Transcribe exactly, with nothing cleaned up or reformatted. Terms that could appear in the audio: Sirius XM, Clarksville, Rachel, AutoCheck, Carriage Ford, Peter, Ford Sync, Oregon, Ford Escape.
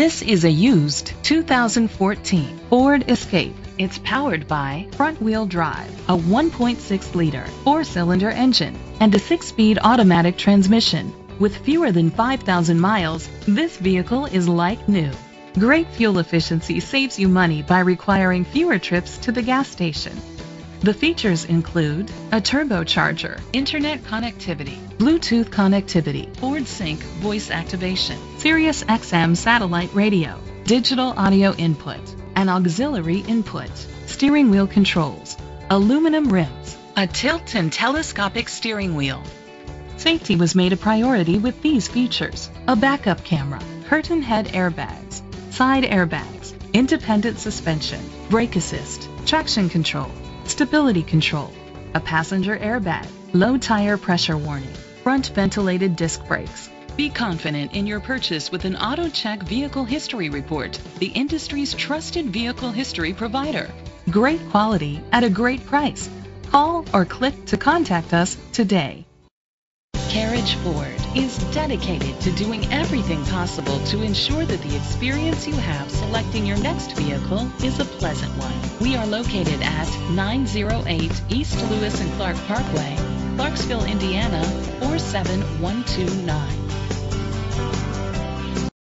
This is a used two thousand fourteen Ford Escape. It's powered by front-wheel drive, a one point six liter four-cylinder engine, and a six-speed automatic transmission. With fewer than five thousand miles, this vehicle is like new. Great fuel efficiency saves you money by requiring fewer trips to the gas station. The features include a turbocharger, internet connectivity, Bluetooth connectivity, Ford Sync voice activation, Sirius X M satellite radio, digital audio input, an auxiliary input, steering wheel controls, aluminum rims, a tilt and telescopic steering wheel. Safety was made a priority with these features: a backup camera, curtain head airbags, side airbags, independent suspension, brake assist, traction control, stability control, a passenger airbag, low tire pressure warning, front ventilated disc brakes. Be confident in your purchase with an AutoCheck Vehicle History Report, the industry's trusted vehicle history provider. Great quality at a great price. Call or click to contact us today. Carriage Ford is dedicated to doing everything possible to ensure that the experience you have selecting your next vehicle is a pleasant one. We are located at nine oh eight East Lewis and Clark Parkway, Clarksville, Indiana four seven one two nine.